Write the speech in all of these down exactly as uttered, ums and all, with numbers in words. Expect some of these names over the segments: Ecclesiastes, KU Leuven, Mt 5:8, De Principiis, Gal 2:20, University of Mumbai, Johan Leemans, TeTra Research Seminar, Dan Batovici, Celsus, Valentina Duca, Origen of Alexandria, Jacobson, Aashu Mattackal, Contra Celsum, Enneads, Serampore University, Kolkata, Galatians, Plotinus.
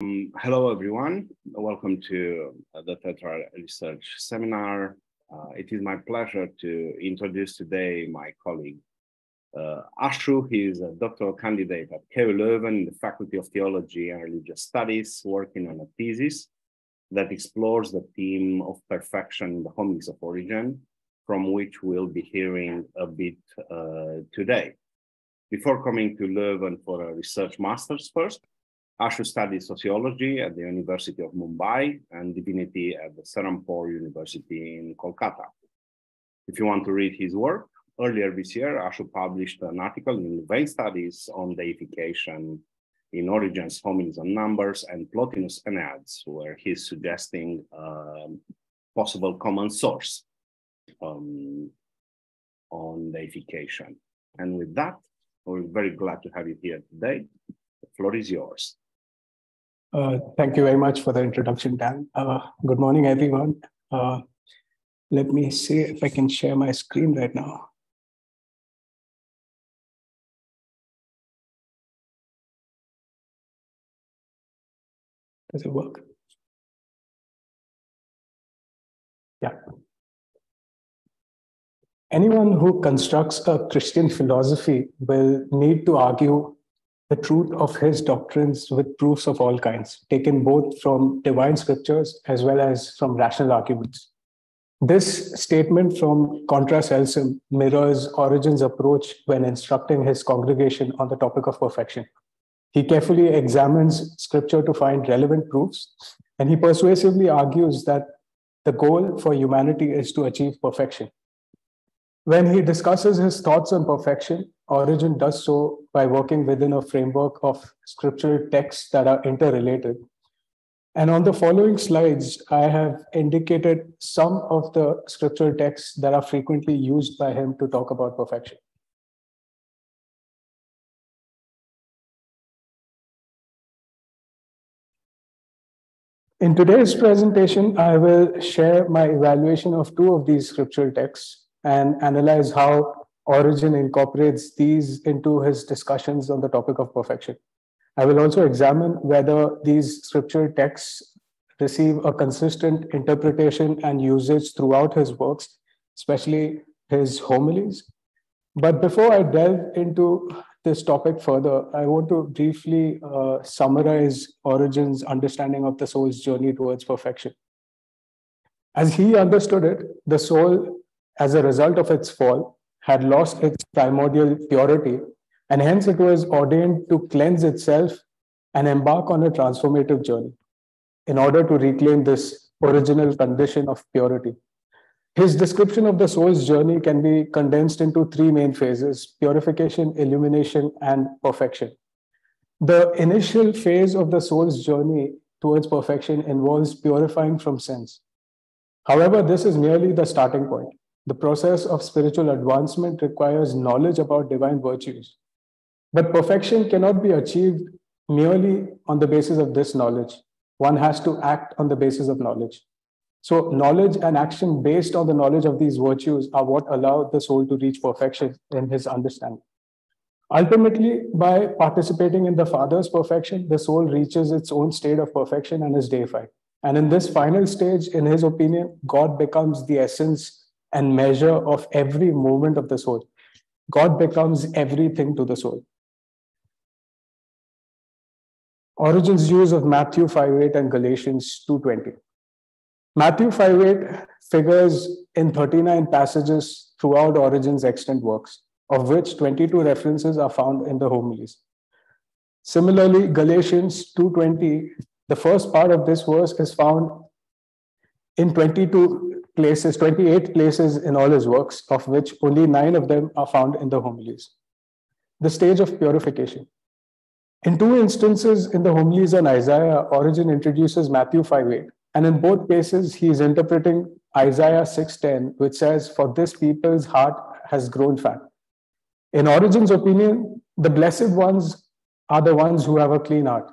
Um, hello, everyone. Welcome to uh, the TeTra Research Seminar. Uh, it is my pleasure to introduce today my colleague, uh, Aashu. He is a doctoral candidate at K U Leuven in the Faculty of Theology and Religious Studies, working on a thesis that explores the theme of perfection in the homilies of Origen, from which we'll be hearing a bit uh, today. Before coming to Leuven for a research master's first, Aashu studied sociology at the University of Mumbai and divinity at the Serampore University in Kolkata. If you want to read his work, earlier this year, Aashu published an article in Leuven Studies on deification in Origen's homilies on numbers and Plotinus Enneads, where he's suggesting a possible common source um, on deification. And with that, we're very glad to have you here today. The floor is yours. Uh, thank you very much for the introduction, Dan. Uh, good morning, everyone. Uh, let me see if I can share my screen right now. Does it work? Yeah. Anyone who constructs a Christian philosophy will need to argue the truth of his doctrines with proofs of all kinds, taken both from divine scriptures as well as from rational arguments. This statement from Contra Celsum mirrors Origen's approach when instructing his congregation on the topic of perfection. He carefully examines scripture to find relevant proofs, and he persuasively argues that the goal for humanity is to achieve perfection. When he discusses his thoughts on perfection, Origen does so by working within a framework of scriptural texts that are interrelated. And on the following slides, I have indicated some of the scriptural texts that are frequently used by him to talk about perfection. In today's presentation, I will share my evaluation of two of these scriptural texts and analyze how Origen incorporates these into his discussions on the topic of perfection. I will also examine whether these scriptural texts receive a consistent interpretation and usage throughout his works, especially his homilies. But before I delve into this topic further, I want to briefly uh, summarize Origen's understanding of the soul's journey towards perfection. As he understood it, the soul, as a result of its fall, had lost its primordial purity, and hence it was ordained to cleanse itself and embark on a transformative journey in order to reclaim this original condition of purity. His description of the soul's journey can be condensed into three main phases: purification, illumination, and perfection. The initial phase of the soul's journey towards perfection involves purifying from sins. However, this is merely the starting point. The process of spiritual advancement requires knowledge about divine virtues. But perfection cannot be achieved merely on the basis of this knowledge. One has to act on the basis of knowledge. So knowledge and action based on the knowledge of these virtues are what allow the soul to reach perfection in his understanding. Ultimately, by participating in the Father's perfection, the soul reaches its own state of perfection and is deified. And in this final stage, in his opinion, God becomes the essence and measure of every movement of the soul. God becomes everything to the soul. Origen's use of Matthew five eight and Galatians two twenty. Matthew five eight figures in thirty-nine passages throughout Origen's extant works, of which twenty-two references are found in the homilies. Similarly, Galatians two twenty, the first part of this verse is found in twenty-two places, twenty-eight places in all his works, of which only nine of them are found in the homilies. The stage of purification. In two instances in the homilies on Isaiah, Origen introduces Matthew five eight, and in both cases, he is interpreting Isaiah six ten, which says, "For this people's heart has grown fat." In Origen's opinion, the blessed ones are the ones who have a clean heart.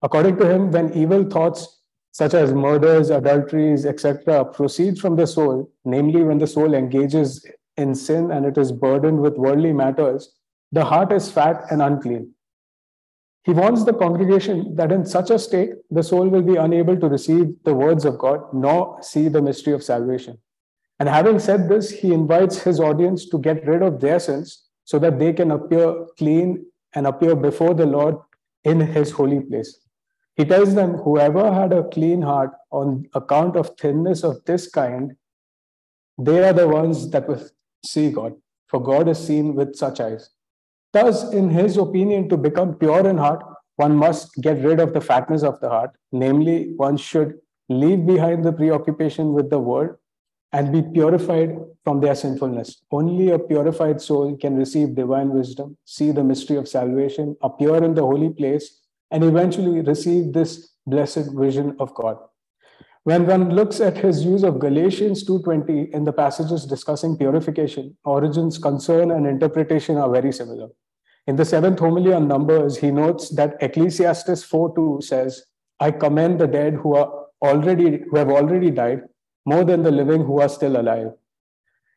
According to him, when evil thoughts such as murders, adulteries, et cetera, proceed from the soul, namely when the soul engages in sin and it is burdened with worldly matters, the heart is fat and unclean. He warns the congregation that in such a state, the soul will be unable to receive the words of God, nor see the mystery of salvation. And having said this, he invites his audience to get rid of their sins so that they can appear clean and appear before the Lord in his holy place. He tells them, whoever had a clean heart on account of thinness of this kind, they are the ones that will see God, for God is seen with such eyes. Thus, in his opinion, to become pure in heart, one must get rid of the fatness of the heart. Namely, one should leave behind the preoccupation with the world and be purified from their sinfulness. Only a purified soul can receive divine wisdom, see the mystery of salvation, appear in the holy place, and eventually receive this blessed vision of God. When one looks at his use of Galatians two twenty in the passages discussing purification, Origen's concern and interpretation are very similar. In the seventh homily on Numbers, he notes that Ecclesiastes four two says, I commend the dead who are already who have already died, more than the living who are still alive.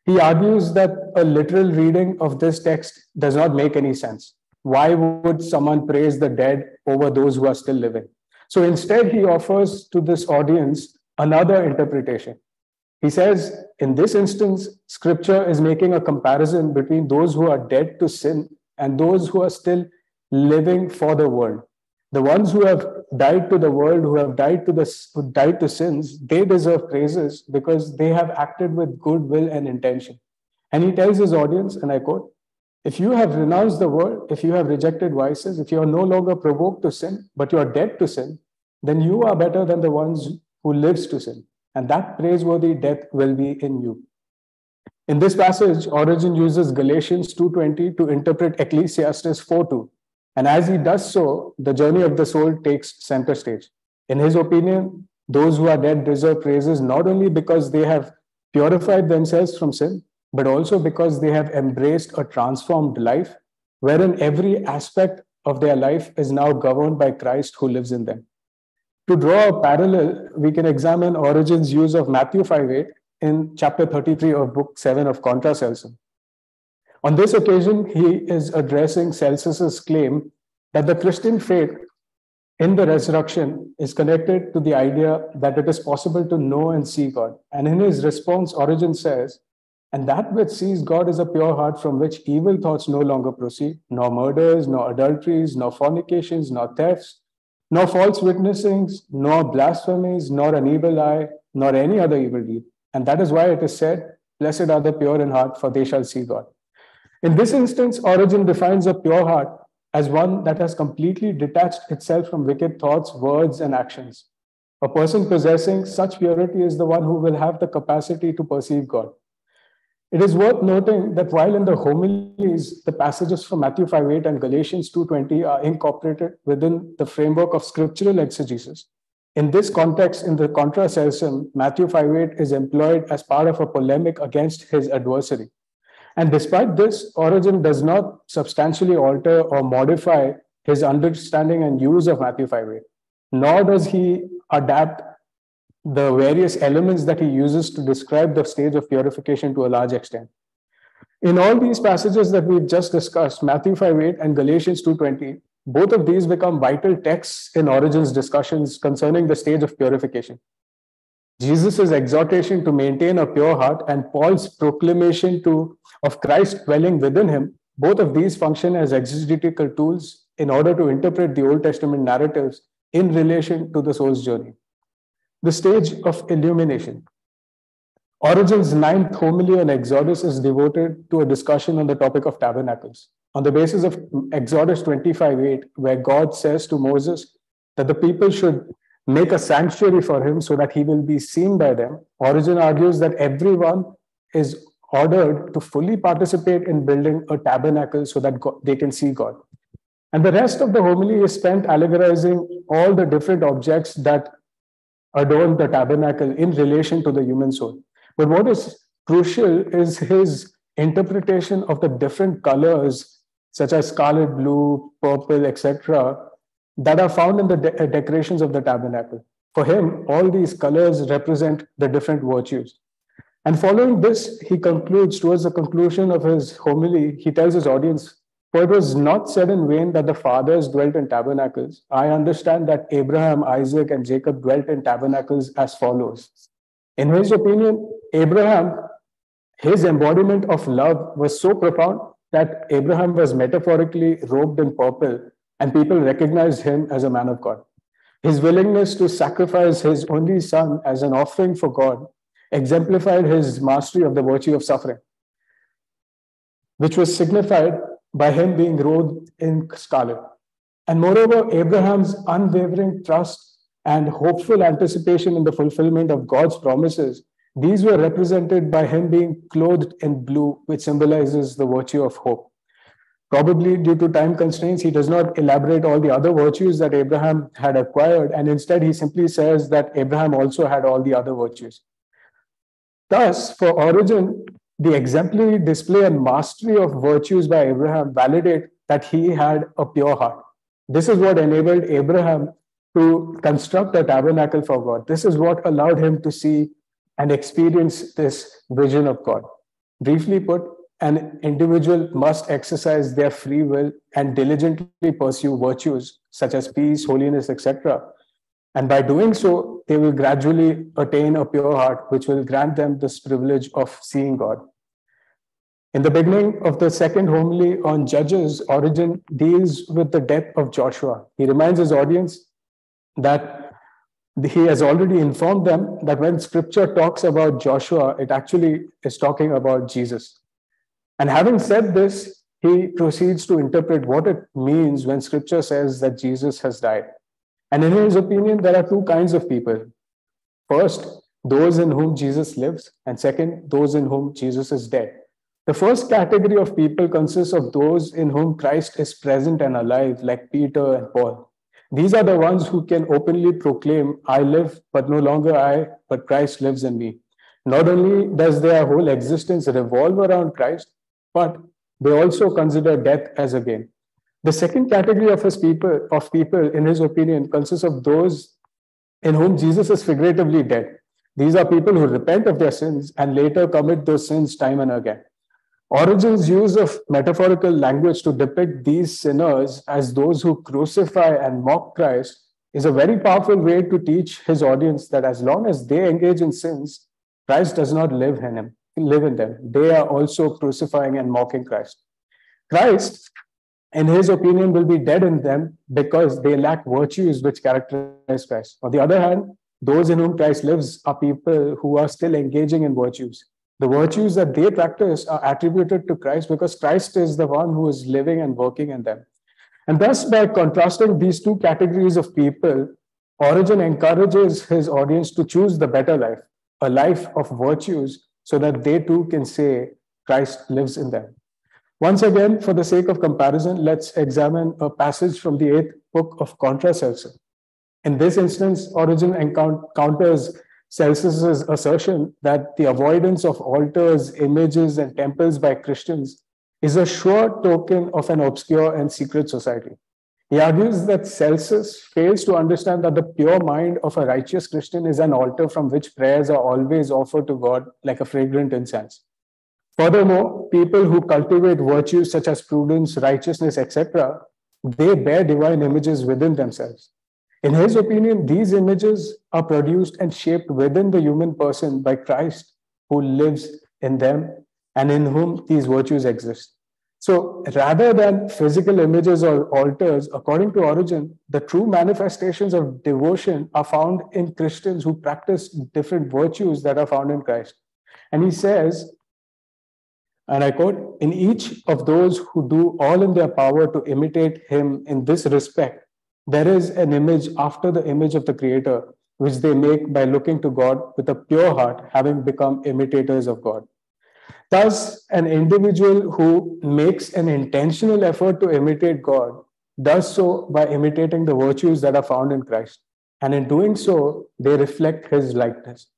He argues that a literal reading of this text does not make any sense. Why would someone praise the dead over those who are still living? So instead, he offers to this audience another interpretation. He says, in this instance, scripture is making a comparison between those who are dead to sin and those who are still living for the world. The ones who have died to the world, who have died to the who died to sins, they deserve praises because they have acted with goodwill and intention. And he tells his audience, and I quote, if you have renounced the world, if you have rejected vices, if you are no longer provoked to sin, but you are dead to sin, then you are better than the ones who lives to sin. And that praiseworthy death will be in you. In this passage, Origen uses Galatians two twenty to interpret Ecclesiastes four two. And as he does so, the journey of the soul takes center stage. In his opinion, those who are dead deserve praises not only because they have purified themselves from sin, but also because they have embraced a transformed life, wherein every aspect of their life is now governed by Christ who lives in them. To draw a parallel, we can examine Origen's use of Matthew five eight in chapter thirty-three of book seven of Contra Celsum. On this occasion, he is addressing Celsus's claim that the Christian faith in the resurrection is connected to the idea that it is possible to know and see God. And in his response, Origen says, and that which sees God is a pure heart from which evil thoughts no longer proceed, nor murders, nor adulteries, nor fornications, nor thefts, nor false witnessings, nor blasphemies, nor an evil eye, nor any other evil deed. And that is why it is said, blessed are the pure in heart, for they shall see God. In this instance, Origen defines a pure heart as one that has completely detached itself from wicked thoughts, words, and actions. A person possessing such purity is the one who will have the capacity to perceive God. It is worth noting that while in the homilies, the passages from Matthew five eight and Galatians two twenty are incorporated within the framework of scriptural exegesis. In this context, in the Contra Celsum, Matthew five eight is employed as part of a polemic against his adversary. And despite this, Origen does not substantially alter or modify his understanding and use of Matthew five eight, nor does he adapt the various elements that he uses to describe the stage of purification to a large extent. In all these passages that we've just discussed, Matthew five eight and Galatians two twenty, both of these become vital texts in Origen's discussions concerning the stage of purification. Jesus' exhortation to maintain a pure heart and Paul's proclamation to, of Christ dwelling within him, both of these function as exegetical tools in order to interpret the Old Testament narratives in relation to the soul's journey. The stage of illumination. Origen's ninth homily on Exodus is devoted to a discussion on the topic of tabernacles. On the basis of Exodus twenty-five eight, where God says to Moses that the people should make a sanctuary for him so that he will be seen by them, Origen argues that everyone is ordered to fully participate in building a tabernacle so that God, they can see God. And the rest of the homily is spent allegorizing all the different objects that adorn the tabernacle in relation to the human soul. But what is crucial is his interpretation of the different colors, such as scarlet, blue, purple, et cetera, that are found in the de- decorations of the tabernacle. For him, all these colors represent the different virtues. And following this, he concludes, towards the conclusion of his homily, he tells his audience For it was not said in vain that the fathers dwelt in tabernacles. I understand that Abraham, Isaac, and Jacob dwelt in tabernacles as follows. In his opinion, Abraham, his embodiment of love was so profound that Abraham was metaphorically robed in purple and people recognized him as a man of God. His willingness to sacrifice his only son as an offering for God exemplified his mastery of the virtue of suffering, which was signified by him being robed in scarlet. And moreover, Abraham's unwavering trust and hopeful anticipation in the fulfillment of God's promises, these were represented by him being clothed in blue, which symbolizes the virtue of hope. Probably due to time constraints, he does not elaborate all the other virtues that Abraham had acquired, and instead he simply says that Abraham also had all the other virtues. Thus, for Origen, the exemplary display and mastery of virtues by Abraham validate that he had a pure heart. This is what enabled Abraham to construct a tabernacle for God. This is what allowed him to see and experience this vision of God. Briefly put, an individual must exercise their free will and diligently pursue virtues such as peace, holiness, et cetera. And by doing so, they will gradually attain a pure heart, which will grant them this privilege of seeing God. In the beginning of the second homily on Judges, Origen deals with the death of Joshua. He reminds his audience that he has already informed them that when scripture talks about Joshua, it actually is talking about Jesus. And having said this, he proceeds to interpret what it means when scripture says that Jesus has died. And in his opinion, there are two kinds of people. First, those in whom Jesus lives, and second, those in whom Jesus is dead. The first category of people consists of those in whom Christ is present and alive, like Peter and Paul. These are the ones who can openly proclaim, I live, but no longer I, but Christ lives in me. Not only does their whole existence revolve around Christ, but they also consider death as a gain. The second category of his people, of people, in his opinion, consists of those in whom Jesus is figuratively dead. These are people who repent of their sins and later commit those sins time and again. Origen's use of metaphorical language to depict these sinners as those who crucify and mock Christ is a very powerful way to teach his audience that as long as they engage in sins, Christ does not live in him. live in them. They are also crucifying and mocking Christ. Christ, in his opinion, will be dead in them because they lack virtues which characterize Christ. On the other hand, those in whom Christ lives are people who are still engaging in virtues. The virtues that they practice are attributed to Christ because Christ is the one who is living and working in them. And thus, by contrasting these two categories of people, Origen encourages his audience to choose the better life, a life of virtues, so that they too can say Christ lives in them. Once again, for the sake of comparison, let's examine a passage from the eighth book of Contra Celsum. In this instance, Origen encounters Celsus's assertion that the avoidance of altars, images, and temples by Christians is a sure token of an obscure and secret society. He argues that Celsus fails to understand that the pure mind of a righteous Christian is an altar from which prayers are always offered to God like a fragrant incense. Furthermore, people who cultivate virtues such as prudence, righteousness, et cetera, they bear divine images within themselves. In his opinion, these images are produced and shaped within the human person by Christ who lives in them and in whom these virtues exist. So rather than physical images or altars, according to Origen, the true manifestations of devotion are found in Christians who practice different virtues that are found in Christ. And he says, and I quote, in each of those who do all in their power to imitate him in this respect, there is an image after the image of the Creator, which they make by looking to God with a pure heart, having become imitators of God. Thus, an individual who makes an intentional effort to imitate God does so by imitating the virtues that are found in Christ. And in doing so, they reflect his likeness.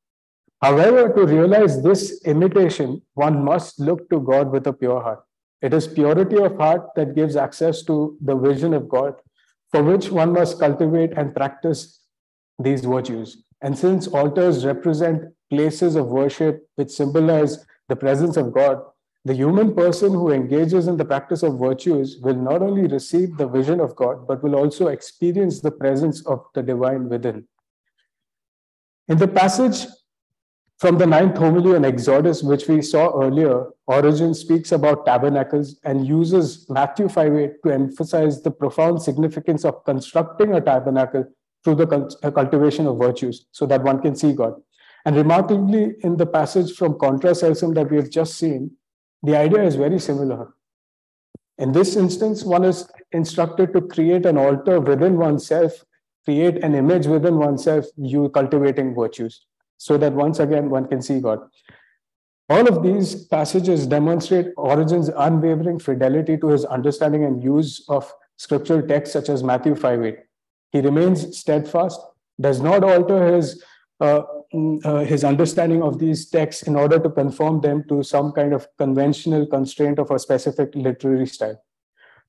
However, to realize this imitation, one must look to God with a pure heart. It is purity of heart that gives access to the vision of God, for which one must cultivate and practice these virtues. And since altars represent places of worship which symbolize the presence of God, The human person who engages in the practice of virtues will not only receive the vision of God, but will also experience the presence of the divine within. In the passage from the ninth homily on Exodus, which we saw earlier, Origen speaks about tabernacles and uses Matthew five eight to emphasize the profound significance of constructing a tabernacle through the cult cultivation of virtues so that one can see God. And remarkably, in the passage from Contra Celsum that we have just seen, the idea is very similar. In this instance, one is instructed to create an altar within oneself, create an image within oneself, you cultivating virtues, so that once again one can see God. All of these passages demonstrate Origen's unwavering fidelity to his understanding and use of scriptural texts such as Matthew five eight. He remains steadfast, does not alter his uh, uh, his understanding of these texts in order to conform them to some kind of conventional constraint of a specific literary style.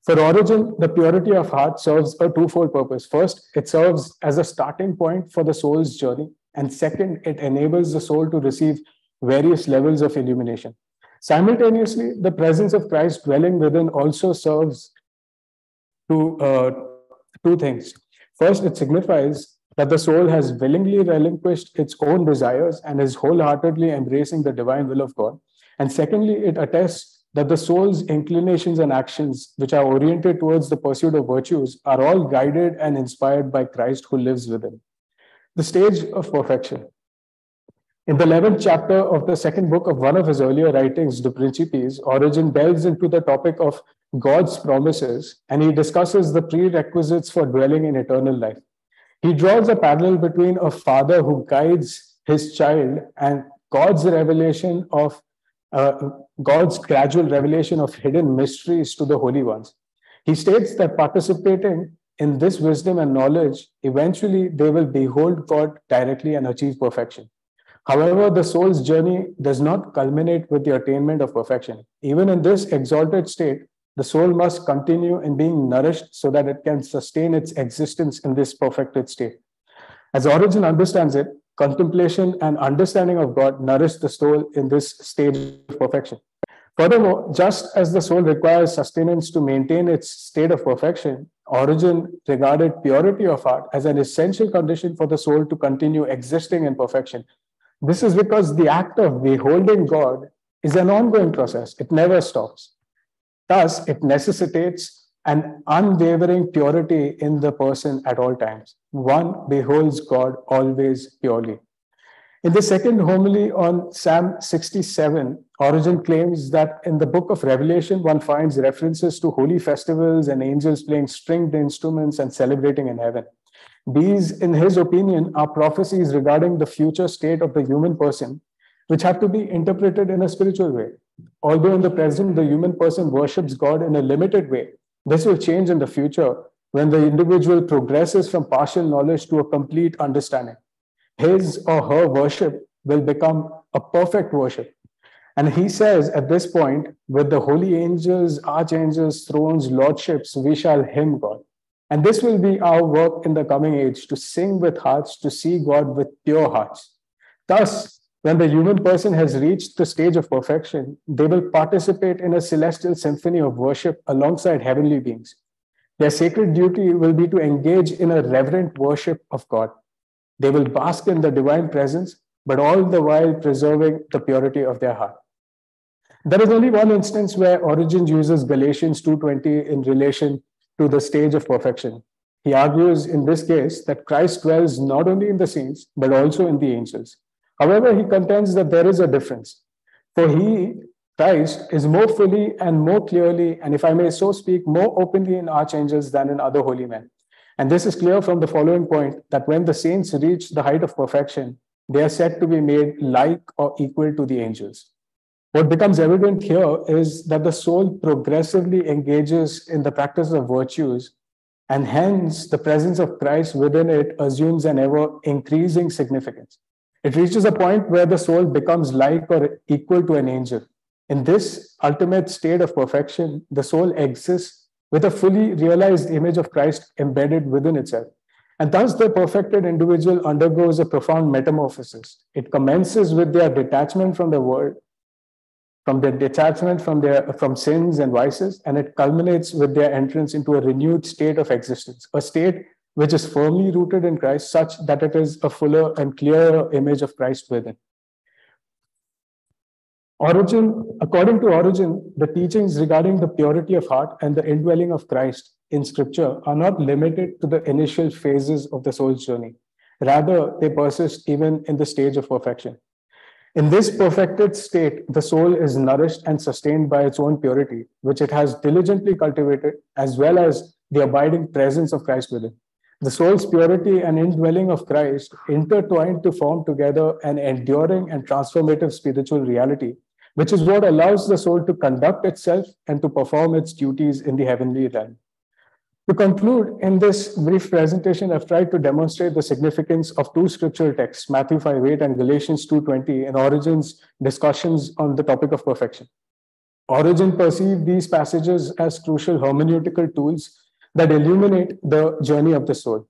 For Origen, the purity of heart serves a twofold purpose. First, it serves as a starting point for the soul's journey. And second, it enables the soul to receive various levels of illumination. Simultaneously, the presence of Christ dwelling within also serves to uh, two things. First, it signifies that the soul has willingly relinquished its own desires and is wholeheartedly embracing the divine will of God. And secondly, it attests that the soul's inclinations and actions, which are oriented towards the pursuit of virtues, are all guided and inspired by Christ who lives within. The stage of perfection. In the eleventh chapter of the second book of one of his earlier writings, De Principiis, Origen delves into the topic of God's promises, and he discusses the prerequisites for dwelling in eternal life. He draws a parallel between a father who guides his child and God's revelation of uh, God's gradual revelation of hidden mysteries to the holy ones. He states that participating in this wisdom and knowledge, eventually they will behold God directly and achieve perfection. However, the soul's journey does not culminate with the attainment of perfection. Even in this exalted state, the soul must continue in being nourished so that it can sustain its existence in this perfected state. As Origen understands it, contemplation and understanding of God nourish the soul in this stage of perfection. Furthermore, just as the soul requires sustenance to maintain its state of perfection, Origen regarded purity of heart as an essential condition for the soul to continue existing in perfection. This is because the act of beholding God is an ongoing process. It never stops. Thus, it necessitates an unwavering purity in the person at all times. One beholds God always purely. In the second homily on Psalm sixty-seven, Origen claims that in the book of Revelation, one finds references to holy festivals and angels playing stringed instruments and celebrating in heaven. These, in his opinion, are prophecies regarding the future state of the human person, which have to be interpreted in a spiritual way. Although in the present, the human person worships God in a limited way, this will change in the future when the individual progresses from partial knowledge to a complete understanding. His or her worship will become a perfect worship. And he says at this point, with the holy angels, archangels, thrones, lordships, we shall hymn God. And this will be our work in the coming age, to sing with hearts, to see God with pure hearts. Thus, when the human person has reached the stage of perfection, they will participate in a celestial symphony of worship alongside heavenly beings. Their sacred duty will be to engage in a reverent worship of God. They will bask in the divine presence, but all the while preserving the purity of their heart. There is only one instance where Origen uses Galatians two twenty in relation to the stage of perfection. He argues in this case that Christ dwells not only in the saints, but also in the angels. However, he contends that there is a difference. For he, Christ, is more fully and more clearly, and if I may so speak, more openly in archangels than in other holy men. And this is clear from the following point, that when the saints reach the height of perfection, they are said to be made like or equal to the angels. What becomes evident here is that the soul progressively engages in the practice of virtues, and hence the presence of Christ within it assumes an ever-increasing significance. It reaches a point where the soul becomes like or equal to an angel. In this ultimate state of perfection, the soul exists with a fully realized image of Christ embedded within itself. And thus the perfected individual undergoes a profound metamorphosis. It commences with their detachment from the world from their detachment from their from sins and vices, and it culminates with their entrance into a renewed state of existence, a state which is firmly rooted in Christ, such that it is a fuller and clearer image of Christ within. Origen, according to Origen, the teachings regarding the purity of heart and the indwelling of Christ in Scripture are not limited to the initial phases of the soul's journey. Rather, they persist even in the stage of perfection. In this perfected state, the soul is nourished and sustained by its own purity, which it has diligently cultivated, as well as the abiding presence of Christ within. The soul's purity and indwelling of Christ intertwine to form together an enduring and transformative spiritual reality, which is what allows the soul to conduct itself and to perform its duties in the heavenly realm. To conclude, in this brief presentation, I've tried to demonstrate the significance of two scriptural texts, Matthew five eight and Galatians two twenty, and Origen's discussions on the topic of perfection. Origen perceived these passages as crucial hermeneutical tools that illuminate the journey of the soul.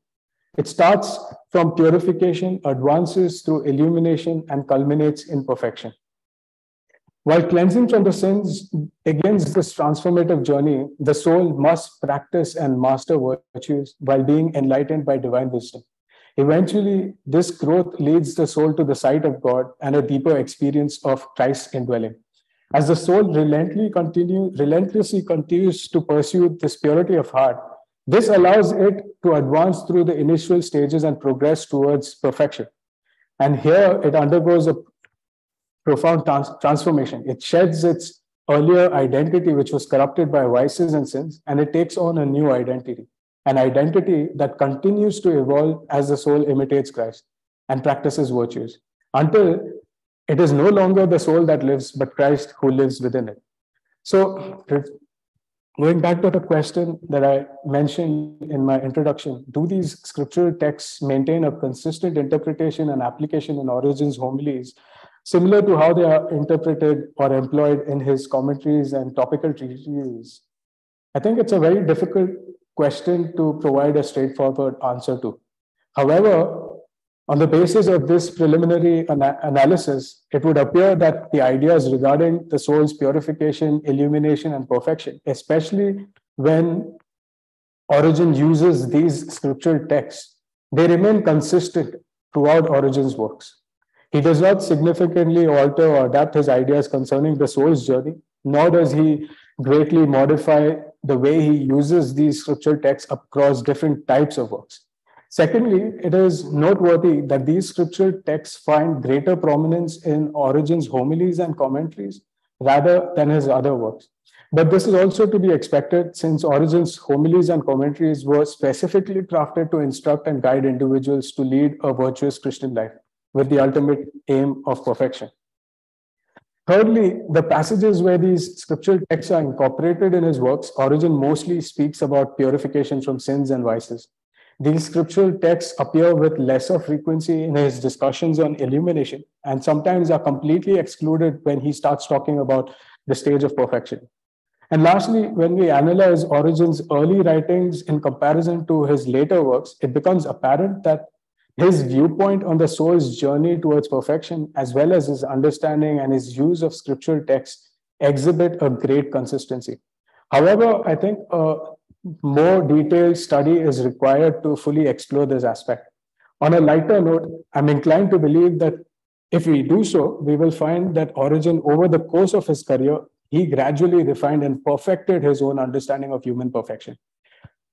It starts from purification, advances through illumination, and culminates in perfection. While cleansing from the sins begins this transformative journey, the soul must practice and master virtues while being enlightened by divine wisdom. Eventually, this growth leads the soul to the sight of God and a deeper experience of Christ's indwelling. As the soul relentlessly continue, relentlessly continues to pursue this purity of heart, this allows it to advance through the initial stages and progress towards perfection. And here it undergoes a profound trans transformation. It sheds its earlier identity, which was corrupted by vices and sins, and it takes on a new identity, an identity that continues to evolve as the soul imitates Christ and practices virtues, until it is no longer the soul that lives, but Christ who lives within it. So going back to the question that I mentioned in my introduction, do these scriptural texts maintain a consistent interpretation and application in Origen's homilies, similar to how they are interpreted or employed in his commentaries and topical treatises? I think it's a very difficult question to provide a straightforward answer to. However, on the basis of this preliminary ana- analysis, it would appear that the ideas regarding the soul's purification, illumination, and perfection, especially when Origen uses these scriptural texts, they remain consistent throughout Origen's works. He does not significantly alter or adapt his ideas concerning the soul's journey, nor does he greatly modify the way he uses these scriptural texts across different types of works. Secondly, it is noteworthy that these scriptural texts find greater prominence in Origen's homilies and commentaries rather than his other works. But this is also to be expected, since Origen's homilies and commentaries were specifically crafted to instruct and guide individuals to lead a virtuous Christian life with the ultimate aim of perfection. Thirdly, the passages where these scriptural texts are incorporated in his works, Origen mostly speaks about purification from sins and vices. These scriptural texts appear with lesser frequency in his discussions on illumination, and sometimes are completely excluded when he starts talking about the stage of perfection. And lastly, when we analyze Origen's early writings in comparison to his later works, it becomes apparent that his viewpoint on the soul's journey towards perfection, as well as his understanding and his use of scriptural texts, exhibit a great consistency. However, I think uh, more detailed study is required to fully explore this aspect. On a lighter note, I'm inclined to believe that if we do so, we will find that Origen, over the course of his career, he gradually refined and perfected his own understanding of human perfection.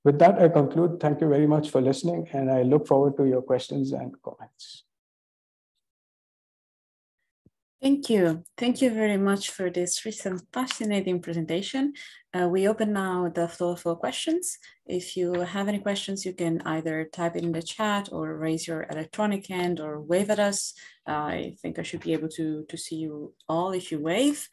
With that, I conclude. Thank you very much for listening, and I look forward to your questions and comments. Thank you. Thank you very much for this recent fascinating presentation. Uh, we open now the floor for questions. If you have any questions, you can either type it in the chat or raise your electronic hand or wave at us. Uh, I think I should be able to, to see you all if you wave.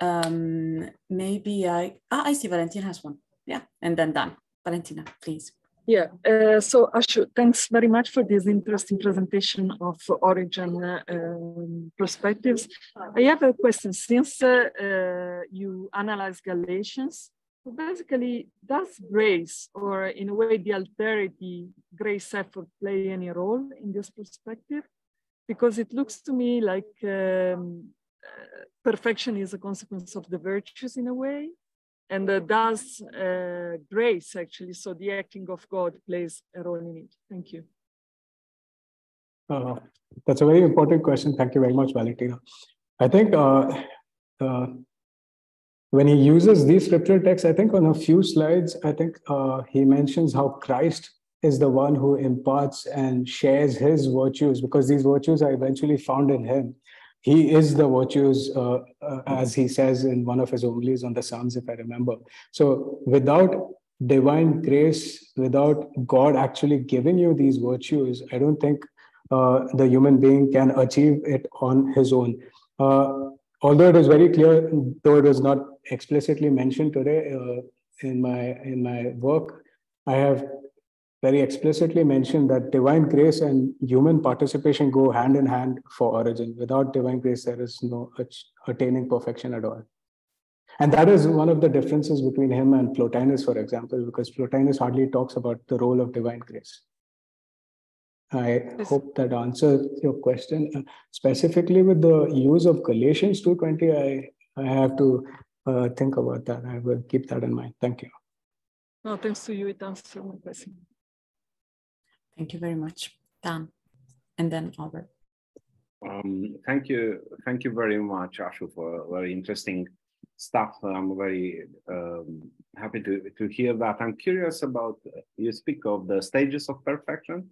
Um, maybe I, ah, I see Valentina has one. Yeah, and then Dan. Valentina, please. Yeah, uh, so Aashu, thanks very much for this interesting presentation of Origen uh, um, perspectives. I have a question. Since uh, uh, you analyze Galatians, so basically, does grace, or in a way the alterity, grace effort, play any role in this perspective? Because it looks to me like um, uh, perfection is a consequence of the virtues in a way, and uh, thus uh, grace actually, so the acting of God plays a role in it. Thank you. Uh, that's a very important question. Thank you very much, Valentina. I think uh, uh, when he uses these scriptural texts, I think on a few slides, I think uh, he mentions how Christ is the one who imparts and shares his virtues, because these virtues are eventually found in him. He is the virtues, uh, uh, as he says in one of his homilies on the Psalms, if I remember. So without divine grace, without God actually giving you these virtues, I don't think uh, the human being can achieve it on his own. Uh, although it is very clear, though it was not explicitly mentioned today uh, in my in my work, I have very explicitly mentioned that divine grace and human participation go hand in hand for Origen. Without divine grace, there is no attaining perfection at all. And that is one of the differences between him and Plotinus, for example, because Plotinus hardly talks about the role of divine grace. I yes. hope that answers your question. Specifically with the use of Galatians two twenty, I, I have to uh, think about that. I will keep that in mind. Thank you. No, thanks to you, it answered my question. Thank you very much, Dan, and then Albert. Um, thank you, thank you very much, Aashu, for very interesting stuff. I'm very um, happy to to hear that. I'm curious about, you speak of the stages of perfection,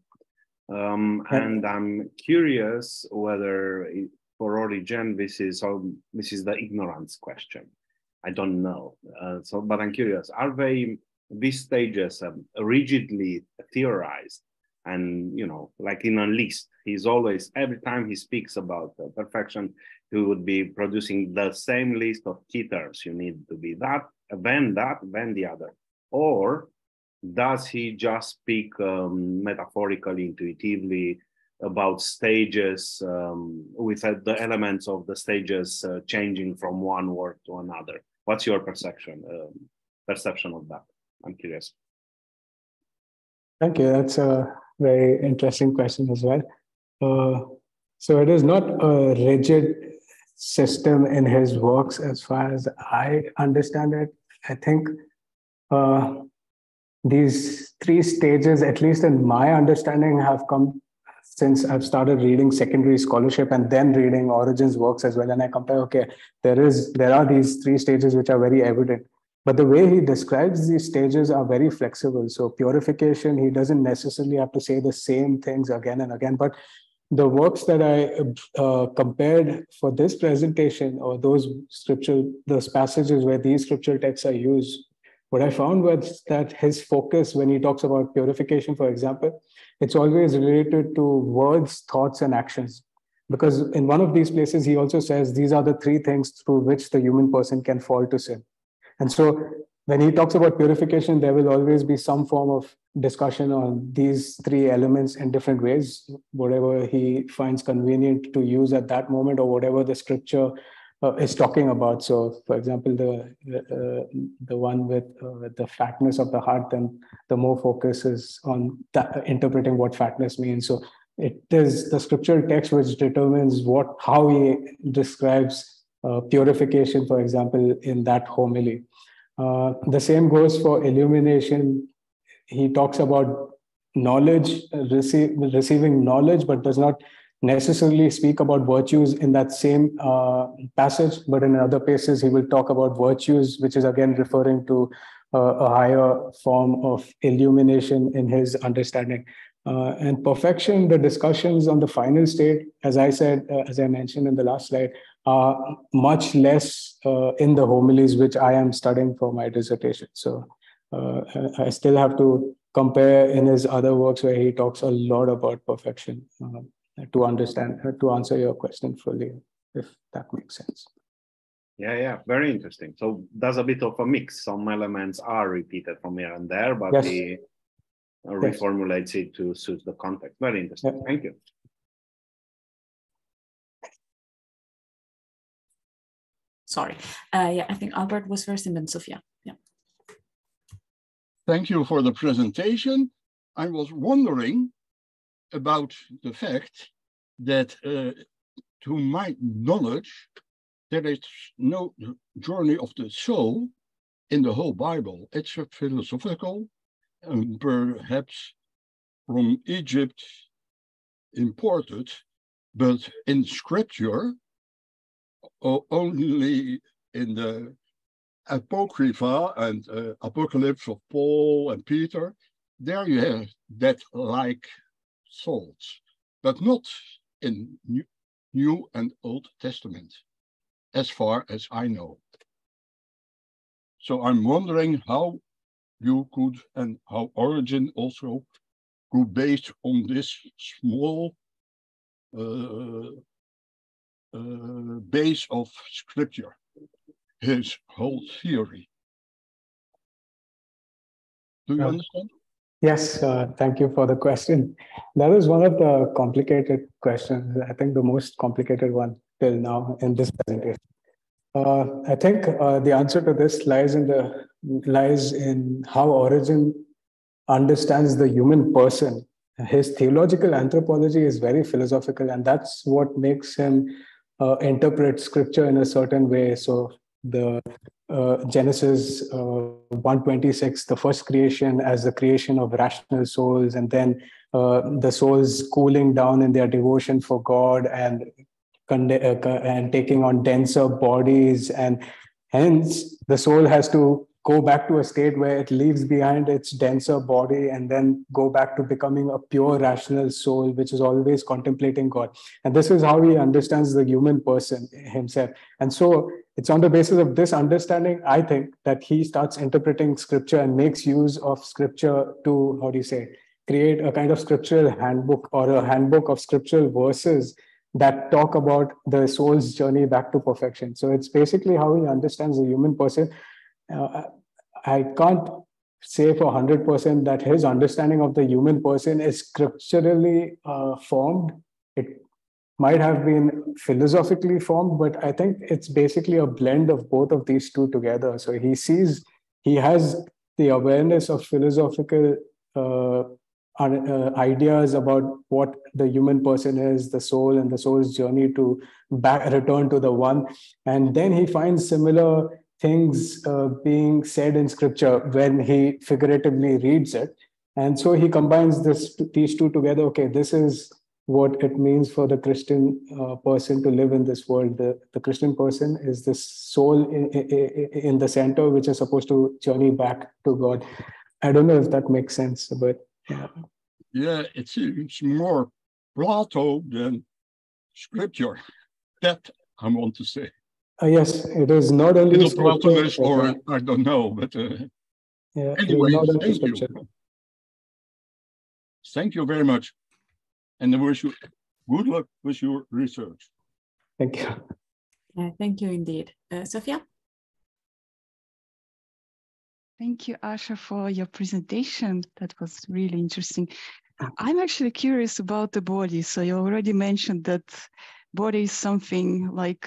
um, and I'm curious whether it, for Origen this is um, this is the ignorance question. I don't know. Uh, so, but I'm curious. Are they these stages um, rigidly theorized? And, you know, like in a list, he's always, every time he speaks about uh, perfection, he would be producing the same list of key terms. You need to be that, then that, then the other. Or does he just speak um, metaphorically, intuitively about stages um, with uh, the elements of the stages uh, changing from one word to another? What's your perception, um, perception of that? I'm curious. Thank you. That's a very interesting question as well. Uh, so it is not a rigid system in his works as far as I understand it. I think uh, these three stages, at least in my understanding, have come since I've started reading secondary scholarship and then reading Origen's works as well. And I compare, okay, there is there are these three stages which are very evident. But the way he describes these stages are very flexible. So purification, he doesn't necessarily have to say the same things again and again. But the works that I uh, compared for this presentation, or those scriptural, those passages where these scriptural texts are used, what I found was that his focus when he talks about purification, for example, it's always related to words, thoughts, and actions. Because in one of these places, he also says, these are the three things through which the human person can fall to sin. And so when he talks about purification, there will always be some form of discussion on these three elements in different ways, whatever he finds convenient to use at that moment or whatever the scripture uh, is talking about. So, for example, the, uh, the one with, uh, with the fatness of the heart, then the more focus is on that, interpreting what fatness means. So it is the scriptural text which determines what how he describes Uh, purification, for example, in that homily. Uh, the same goes for illumination. He talks about knowledge, receive, receiving knowledge, but does not necessarily speak about virtues in that same uh, passage. But in other places, he will talk about virtues, which is again referring to uh, a higher form of illumination in his understanding. Uh, and perfection, the discussions on the final state, as I said, uh, as I mentioned in the last slide, are much less uh, in the homilies which I am studying for my dissertation. So uh, I still have to compare in his other works where he talks a lot about perfection uh, to understand, uh, to answer your question fully, if that makes sense. Yeah, yeah, very interesting. So that's a bit of a mix. Some elements are repeated from here and there, but yes. the reformulates it to suit the context. Very interesting. Yep. Thank you. Sorry. Uh, yeah, I think Albert was first and then Sophia. Yeah. Thank you for the presentation. I was wondering about the fact that, uh, to my knowledge, there is no journey of the soul in the whole Bible. It's a philosophical, and perhaps from Egypt imported, but in scripture, only in the Apocrypha and uh, Apocalypse of Paul and Peter, there you have that like thoughts, but not in New, New and Old Testament, as far as I know. So I'm wondering how you could, and how Origen also could, based on this small uh, uh, base of scripture, his whole theory. Do you uh, understand? Yes, uh, thank you for the question. That is one of the complicated questions. I think the most complicated one till now in this presentation. Uh, I think uh, the answer to this lies in the lies in how Origen understands the human person. His theological anthropology is very philosophical, and that's what makes him uh, interpret scripture in a certain way. So the uh, Genesis uh, one twenty-six, the first creation as the creation of rational souls, and then uh, the souls cooling down in their devotion for God and and taking on denser bodies, and hence the soul has to go back to a state where it leaves behind its denser body and then go back to becoming a pure rational soul, which is always contemplating God. And this is how he understands the human person himself. And so it's on the basis of this understanding, I think, that he starts interpreting scripture and makes use of scripture to, how do you say, create a kind of scriptural handbook or a handbook of scriptural verses that talk about the soul's journey back to perfection. So it's basically how he understands the human person. Uh, I can't say for one hundred percent that his understanding of the human person is scripturally uh, formed. It might have been philosophically formed, but I think it's basically a blend of both of these two together. So he sees, he has the awareness of philosophical uh, Uh, ideas about what the human person is, the soul, and the soul's journey to back, return to the one. And then he finds similar things uh, being said in scripture when he figuratively reads it. And so he combines this, these two together. Okay, this is what it means for the Christian uh, person to live in this world. The, the Christian person is this soul in, in, in the center, which is supposed to journey back to God. I don't know if that makes sense, but yeah. Yeah, it seems more Plato than scripture. That I want to say. Uh, yes, it is not only Platonist, or uh, I don't know, but uh, yeah, anyway, thank you. Thank you very much, and I wish you good luck with your research. Thank you. Uh, thank you indeed, uh, Sophia. Thank you, Aashu, for your presentation. That was really interesting. I'm actually curious about the body. So you already mentioned that body is something like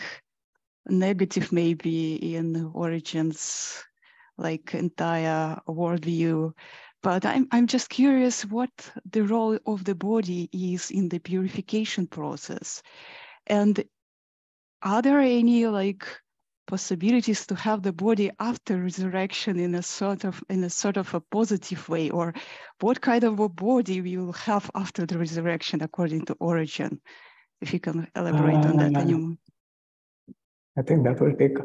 negative, maybe, in Origen's like entire worldview. But I'm, I'm just curious what the role of the body is in the purification process. And are there any like possibilities to have the body after resurrection in a sort of in a sort of a positive way, or what kind of a body we will have after the resurrection according to Origen? If you can elaborate uh, on that anymore. I think that will take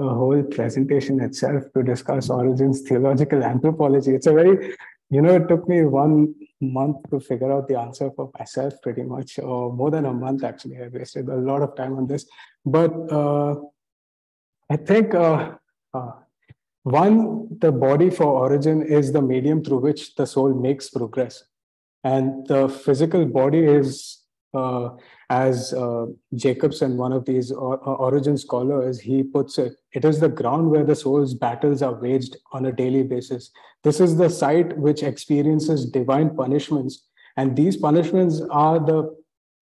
a whole presentation itself to discuss Origen's theological anthropology. It's a very, you know, it took me one month to figure out the answer for myself, pretty much, or more than a month actually. I wasted a lot of time on this, but uh, I think, uh, uh, one, the body for Origen is the medium through which the soul makes progress. And the physical body is, uh, as uh, Jacobson, one of these or, uh, Origen scholars, he puts it, it is the ground where the soul's battles are waged on a daily basis. This is the site which experiences divine punishments. And these punishments are, the,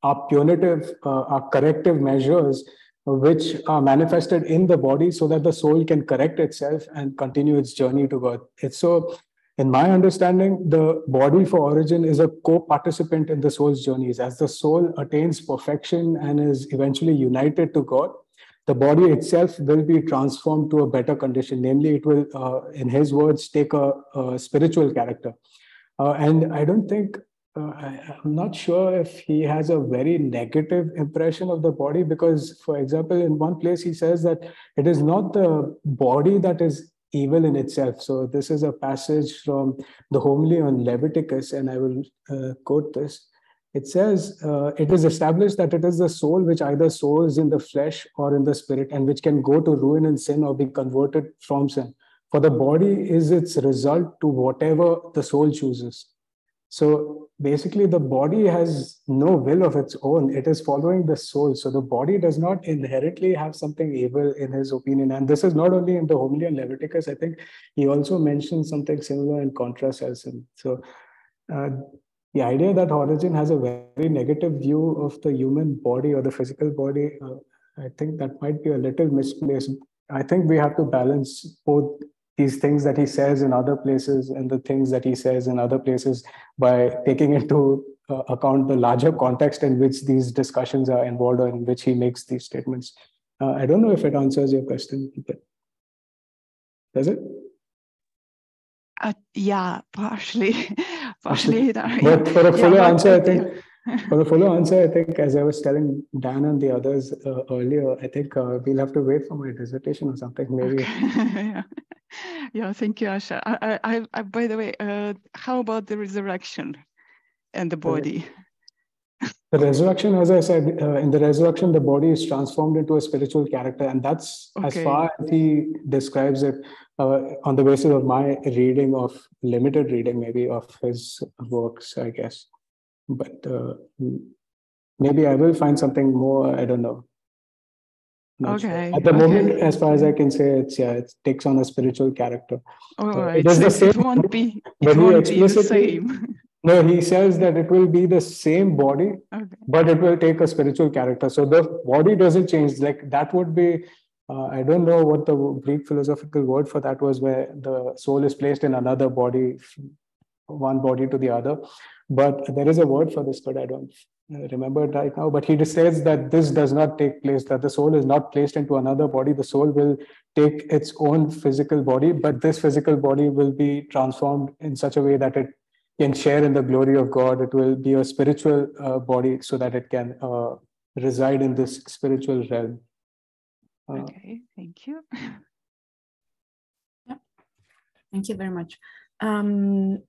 are punitive, uh, are corrective measures which are manifested in the body so that the soul can correct itself and continue its journey to God. It's so, in my understanding, the body for Origen is a co-participant in the soul's journeys. As the soul attains perfection and is eventually united to God, the body itself will be transformed to a better condition. Namely, it will, uh, in his words, take a, a spiritual character. Uh, and I don't think, uh, I, I'm not sure if he has a very negative impression of the body, because, for example, in one place he says that it is not the body that is evil in itself. So this is a passage from the homily on Leviticus, and I will uh, quote this. It says, uh, it is established that it is the soul which either sows in the flesh or in the spirit, and which can go to ruin and sin or be converted from sin. For the body is its result to whatever the soul chooses. So basically the body has no will of its own. It is following the soul. So the body does not inherently have something evil, in his opinion. And this is not only in the homily on Leviticus. I think he also mentioned something similar in Contra Celsum. So uh, the idea that Origen has a very negative view of the human body or the physical body, uh, I think that might be a little misplaced. I think we have to balance both these things that he says in other places and the things that he says in other places by taking into uh, account the larger context in which these discussions are involved or in which he makes these statements. Uh, I don't know if it answers your question, but does it? Uh, yeah, partially. partially. But for a fuller yeah, answer, I think. For the fuller answer, I think, as I was telling Dan and the others uh, earlier, I think uh, we'll have to wait for my dissertation or something, maybe. Okay. yeah. yeah, thank you, Aashu. I, I, I, by the way, uh, how about the resurrection and the body? The resurrection, as I said, uh, in the resurrection, the body is transformed into a spiritual character, and that's okay. as far as he describes it uh, on the basis of my reading of limited reading, maybe, of his works, I guess. But uh, maybe I will find something more. I don't know. Not okay. Sure. At the okay. moment, as far as I can say, it's yeah, it takes on a spiritual character. All so right. It, the same, it won't be. It won't be the same. No, he says that it will be the same body, okay. but it will take a spiritual character. So the body doesn't change. Like that would be. Uh, I don't know what the Greek philosophical word for that was, where the soul is placed in another body, one body to the other. But there is a word for this, but I don't remember it right now. But he says that this does not take place, that the soul is not placed into another body. The soul will take its own physical body, but this physical body will be transformed in such a way that it can share in the glory of God. It will be a spiritual uh, body so that it can uh, reside in this spiritual realm. Uh, okay, thank you. Yeah. Thank you very much. Um,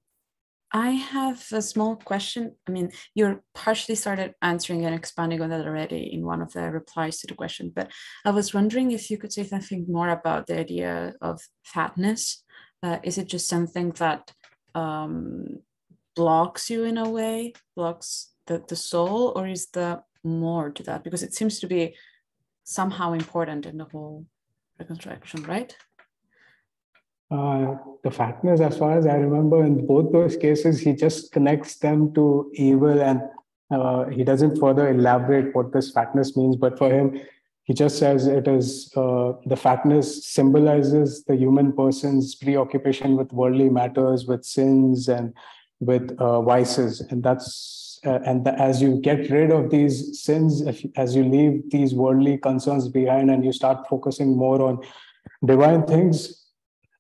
I have a small question. I mean, you're partially started answering and expanding on that already in one of the replies to the question, but I was wondering if you could say something more about the idea of fatness. Uh, is it just something that um, blocks you in a way, blocks the, the soul, or is there more to that? Because it seems to be somehow important in the whole reconstruction, right? Uh, the fatness, as far as I remember, in both those cases, he just connects them to evil, and uh, he doesn't further elaborate what this fatness means. But for him, he just says it is uh, the fatness symbolizes the human person's preoccupation with worldly matters, with sins, and with uh, vices. And that's uh, and the, as you get rid of these sins, if, as you leave these worldly concerns behind, and you start focusing more on divine things,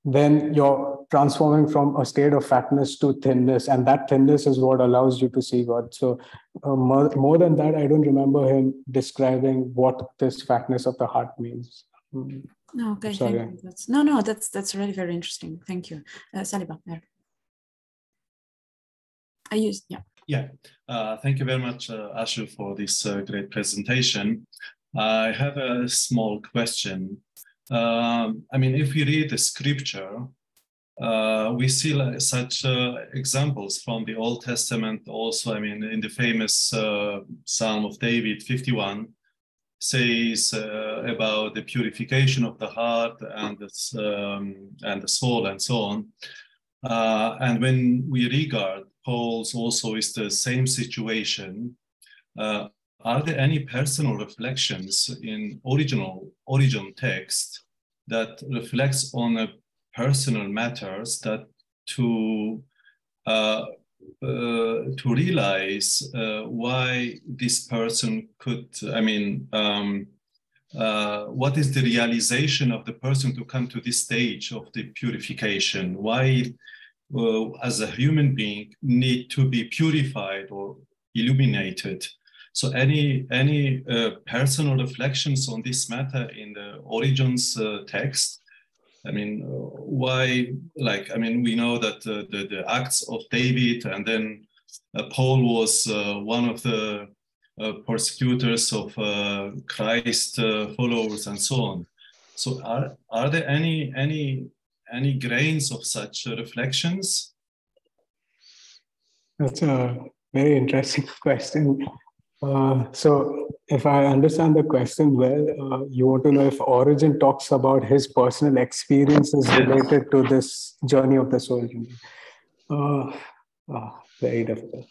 then you're transforming from a state of fatness to thinness. And that thinness is what allows you to see God. So uh, more, more than that, I don't remember him describing what this fatness of the heart means. No, okay, sorry. Thank you. That's, no, no, that's, that's really very interesting. Thank you. Uh, Saliba. I used, yeah. Yeah, uh, thank you very much, uh, Aashu, for this uh, great presentation. I have a small question. Um, I mean, if we read the scripture, uh, we see like, such uh, examples from the Old Testament also. I mean, in the famous uh, Psalm of David, fifty-one, says uh, about the purification of the heart and the, um, and the soul and so on. Uh, and when we regard Paul's also is the same situation. Uh, Are there any personal reflections in original origin text that reflects on a personal matters that to uh, uh, to realize uh, why this person could, I mean, um, uh, what is the realization of the person to come to this stage of the purification? Why, uh, as a human being, need to be purified or illuminated? So any any uh, personal reflections on this matter in the Origen's uh, text? I mean, why, like, I mean, we know that uh, the, the acts of David, and then uh, Paul was uh, one of the uh, persecutors of uh, Christ uh, followers and so on. So are, are there any, any, any grains of such reflections? That's a very interesting question. Uh, so if I understand the question well, uh, you want to know if Origen talks about his personal experiences related to this journey of the soul. Uh, oh, very difficult.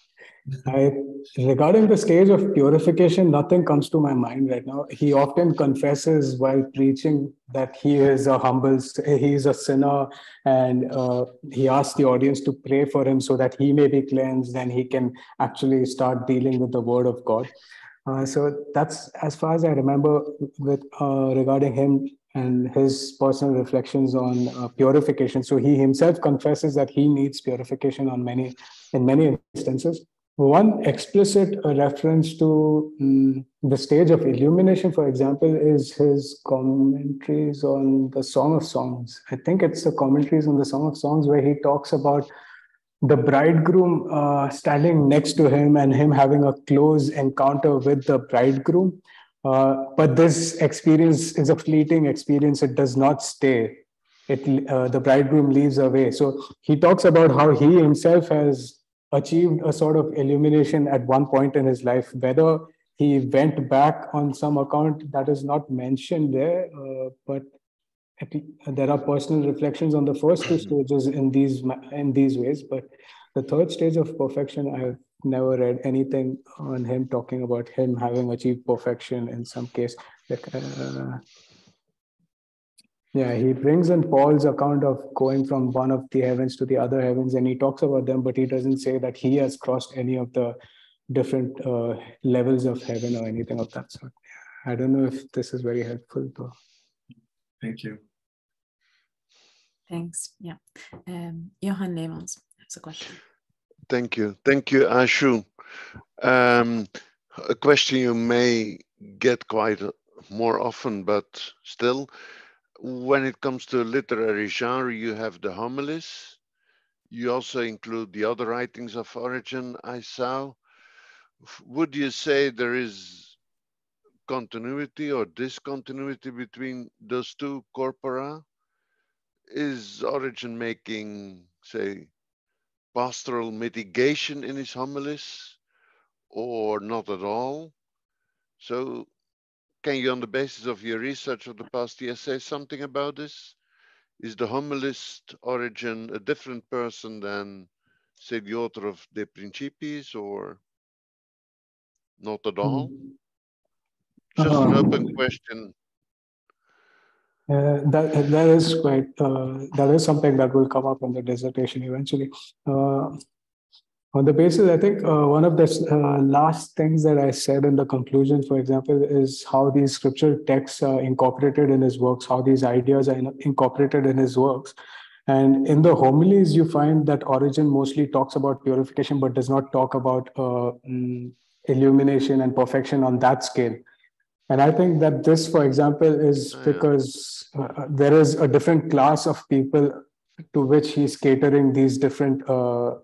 I, regarding the stage of purification, nothing comes to my mind right now. He often confesses while preaching that he is a humble, he is a sinner, and uh, he asks the audience to pray for him so that he may be cleansed and he can actually start dealing with the word of God. Uh, so that's as far as I remember with uh, regarding him and his personal reflections on uh, purification. So he himself confesses that he needs purification on many, in many instances. One explicit reference to um, the stage of illumination, for example, is his commentaries on the Song of Songs. I think it's the commentaries on the Song of Songs where he talks about the bridegroom uh, standing next to him and him having a close encounter with the bridegroom. Uh, but this experience is a fleeting experience. It does not stay. It, uh, the bridegroom leaves away. So he talks about how he himself has achieved a sort of illumination at one point in his life. Whether he went back on some account, that is not mentioned there, uh, but there are personal reflections on the first two stages in these, in these ways. But the third stage of perfection, I've never read anything on him talking about him having achieved perfection in some case. Like, uh, yeah, he brings in Paul's account of going from one of the heavens to the other heavens, and he talks about them, but he doesn't say that he has crossed any of the different uh, levels of heaven or anything of that sort. I don't know if this is very helpful, though. Thank you. Thanks. Yeah. Um, Johan Leemans has a question. Thank you. Thank you, Aashu. Um, a question you may get quite more often, but still. When it comes to literary genre, you have the homilies. You also include the other writings of Origen, I saw. Would you say there is continuity or discontinuity between those two corpora? Is Origen making, say, pastoral mitigation in his homilies, or not at all? So, can you, on the basis of your research of the past year, say something about this? Is the homilist Origen a different person than, say, the author of De Principiis, or not at all? Mm-hmm. Just um, an open question. Uh, that, that is quite, uh, that is something that will come up in the dissertation eventually. Uh, On the basis, I think uh, one of the uh, last things that I said in the conclusion, for example, is how these scriptural texts are incorporated in his works, how these ideas are in incorporated in his works. And in the homilies, you find that Origen mostly talks about purification, but does not talk about uh, illumination and perfection on that scale. And I think that this, for example, is because uh, there is a different class of people to which he's catering these different uh,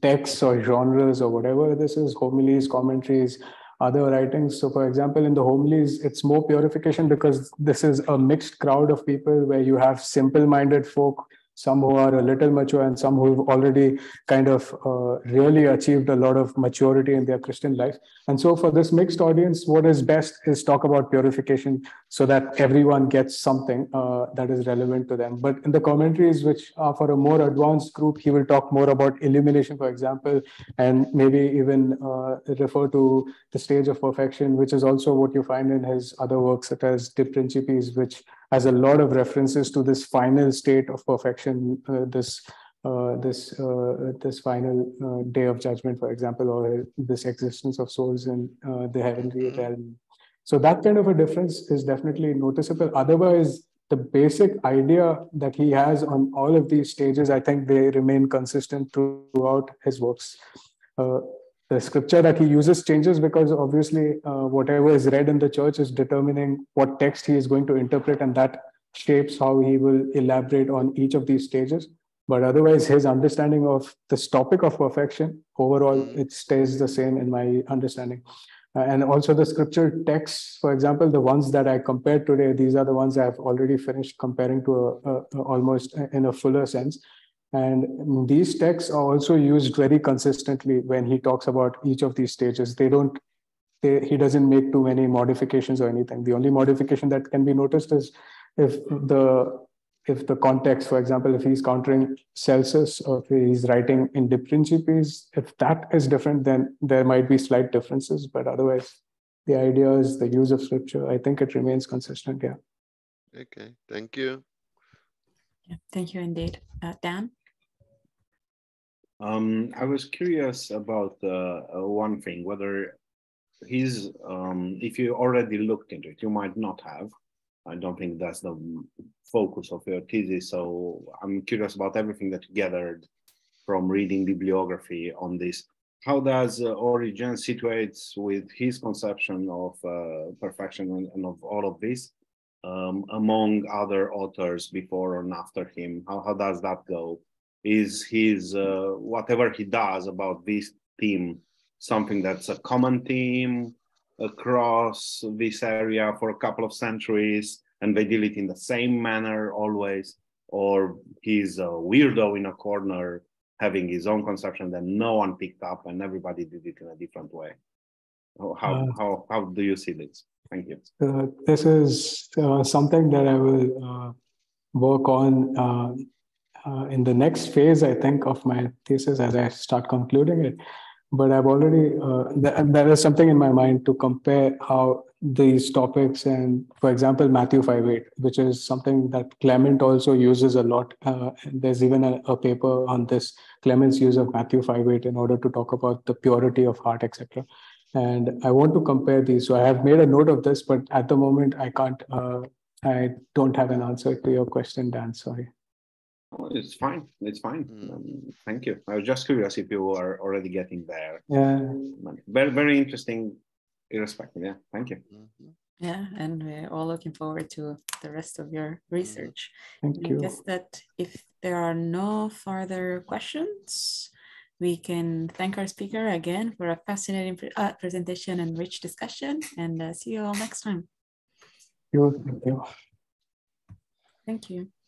texts or genres or whatever this is, homilies, commentaries, other writings. So for example, in the homilies, it's more purification because this is a mixed crowd of people where you have simple-minded folk, some who are a little mature and some who've already kind of uh, really achieved a lot of maturity in their Christian life. And so for this mixed audience, what is best is talk about purification so that everyone gets something uh, that is relevant to them. But in the commentaries, which are for a more advanced group, he will talk more about illumination, for example, and maybe even uh, refer to the stage of perfection, which is also what you find in his other works, such as De Principiis, which has a lot of references to this final state of perfection, uh, this uh, this uh, this final uh, day of judgment, for example, or this existence of souls in uh, the heavenly realm, So that kind of a difference is definitely noticeable. Otherwise, the basic idea that he has on all of these stages, I think they remain consistent throughout his works. Uh, the scripture that he uses changes because obviously uh, whatever is read in the church is determining what text he is going to interpret, and that shapes how he will elaborate on each of these stages. But otherwise, his understanding of this topic of perfection, overall, it stays the same in my understanding. Uh, and also the scripture texts, for example, the ones that I compared today, these are the ones I have already finished comparing to a, a, a almost in a fuller sense. And these texts are also used very consistently when he talks about each of these stages. They don't, they, he doesn't make too many modifications or anything. The only modification that can be noticed is if the if the context, for example, if he's countering Celsus or if he's writing in De Principiis, if that is different, then there might be slight differences. But otherwise, the ideas, the use of scripture, I think it remains consistent. Yeah. Okay. Thank you. Yeah, thank you indeed. Uh, Dan? Um, I was curious about uh, one thing, whether he's, um, if you already looked into it, you might not have. I don't think that's the focus of your thesis. So I'm curious about everything that you gathered from reading bibliography on this. How does uh, Origen situates with his conception of uh, perfection and, and of all of this um, among other authors before and after him? How, how does that go? Is his, uh, whatever he does about this theme, something that's a common theme across this area for a couple of centuries, and they deal it in the same manner always, or he's a weirdo in a corner having his own conception that no one picked up and everybody did it in a different way? How, uh, how, how do you see this? Thank you. Uh, this is uh, something that I will uh, work on uh, uh, in the next phase, I think, of my thesis as I start concluding it. But I've already, uh, th there is something in my mind to compare how these topics and, for example, Matthew five eight, which is something that Clement also uses a lot. Uh, there's even a, a paper on this, Clement's use of Matthew five eight in order to talk about the purity of heart, et cetera. And I want to compare these. So I have made a note of this, but at the moment I can't, uh, I don't have an answer to your question, Dan, sorry. Oh, it's fine. It's fine. Um, thank you. I was just curious if you were already getting there. Yeah. Very, very interesting, irrespective. Yeah. Thank you. Yeah, and we're all looking forward to the rest of your research. Thank and you. I guess that if there are no further questions, we can thank our speaker again for a fascinating pre uh, presentation and rich discussion. And uh, see you all next time. Thank you. Thank you. Thank you.